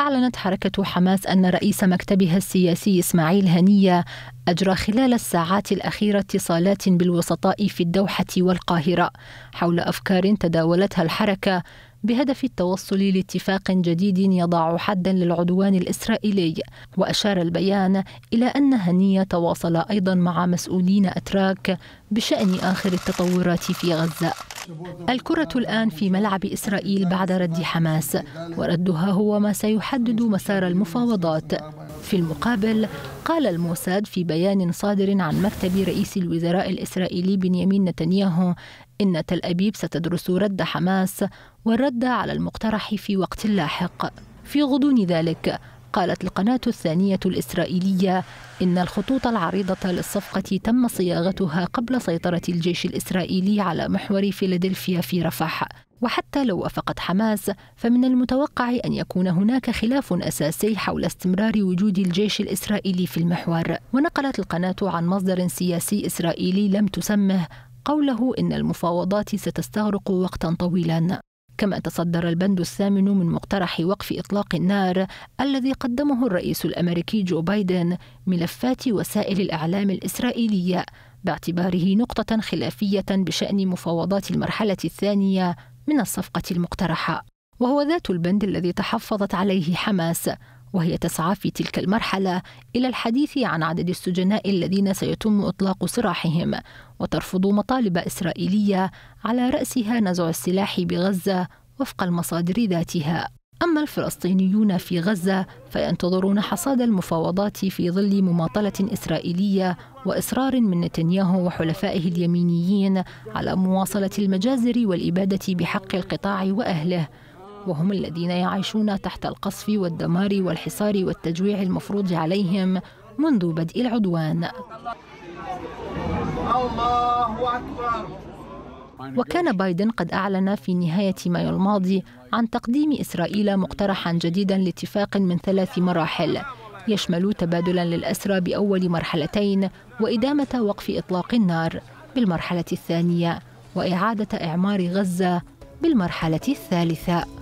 أعلنت حركة حماس أن رئيس مكتبها السياسي إسماعيل هنية أجرى خلال الساعات الأخيرة اتصالات بالوسطاء في الدوحة والقاهرة حول أفكار تداولتها الحركة بهدف التوصل لاتفاق جديد يضع حدا للعدوان الإسرائيلي. وأشار البيان إلى أن هنية تواصل أيضا مع مسؤولين أتراك بشأن آخر التطورات في غزة. الكرة الآن في ملعب إسرائيل بعد رد حماس، وردها هو ما سيحدد مسار المفاوضات. في المقابل، قال الموساد في بيان صادر عن مكتب رئيس الوزراء الإسرائيلي بنيامين نتنياهو إن تل أبيب ستدرس رد حماس والرد على المقترح في وقت لاحق. في غضون ذلك، قالت القناة الثانية الإسرائيلية إن الخطوط العريضة للصفقة تم صياغتها قبل سيطرة الجيش الإسرائيلي على محور فيلادلفيا في رفح، وحتى لو وافقت حماس فمن المتوقع أن يكون هناك خلاف أساسي حول استمرار وجود الجيش الإسرائيلي في المحور. ونقلت القناة عن مصدر سياسي إسرائيلي لم تسمه قوله إن المفاوضات ستستغرق وقتا طويلا. كما تصدر البند الثامن من مقترح وقف إطلاق النار الذي قدمه الرئيس الأمريكي جو بايدن ملفات وسائل الإعلام الإسرائيلية باعتباره نقطة خلافية بشأن مفاوضات المرحلة الثانية من الصفقة المقترحة، وهو ذات البند الذي تحفظت عليه حماس، وهي تسعى في تلك المرحلة إلى الحديث عن عدد السجناء الذين سيتم إطلاق سراحهم، وترفض مطالب إسرائيلية على رأسها نزع السلاح بغزة وفق المصادر ذاتها. أما الفلسطينيون في غزة فينتظرون حصاد المفاوضات في ظل مماطلة إسرائيلية وإصرار من نتنياهو وحلفائه اليمينيين على مواصلة المجازر والإبادة بحق القطاع وأهله، وهم الذين يعيشون تحت القصف والدمار والحصار والتجويع المفروض عليهم منذ بدء العدوان. الله أكبر. وكان بايدن قد أعلن في نهاية مايو الماضي عن تقديم إسرائيل مقترحا جديدا لاتفاق من 3 مراحل يشمل تبادلا للأسرى بأول مرحلتين وإدامة وقف إطلاق النار بالمرحلة الثانية وإعادة إعمار غزة بالمرحلة الثالثة.